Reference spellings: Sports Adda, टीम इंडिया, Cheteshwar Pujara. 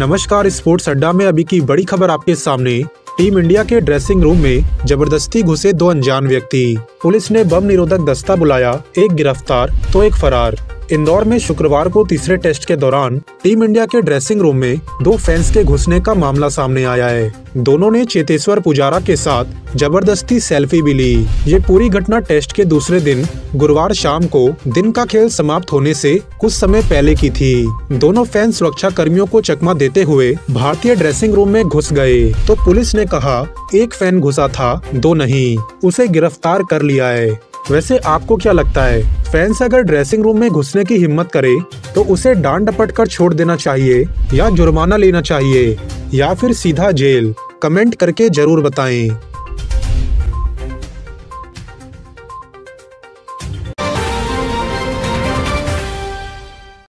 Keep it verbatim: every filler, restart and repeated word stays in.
नमस्कार, स्पोर्ट्स अड्डा में अभी की बड़ी खबर आपके सामने। टीम इंडिया के ड्रेसिंग रूम में जबरदस्ती घुसे दो अनजान व्यक्ति। पुलिस ने बम निरोधक दस्ता बुलाया, एक गिरफ्तार तो एक फरार। इंदौर में शुक्रवार को तीसरे टेस्ट के दौरान टीम इंडिया के ड्रेसिंग रूम में दो फैंस के घुसने का मामला सामने आया है। दोनों ने चेतेश्वर पुजारा के साथ जबरदस्ती सेल्फी भी ली। ये पूरी घटना टेस्ट के दूसरे दिन गुरुवार शाम को दिन का खेल समाप्त होने से कुछ समय पहले की थी। दोनों फैंस सुरक्षा कर्मियों को चकमा देते हुए भारतीय ड्रेसिंग रूम में घुस गए तो पुलिस ने कहा एक फैन घुसा था, दो नहीं, उसे गिरफ्तार कर लिया है। वैसे आपको क्या लगता है, फैंस अगर ड्रेसिंग रूम में घुसने की हिम्मत करे तो उसे डांट डपट कर छोड़ देना चाहिए या जुर्माना लेना चाहिए या फिर सीधा जेल? कमेंट करके जरूर बताएं।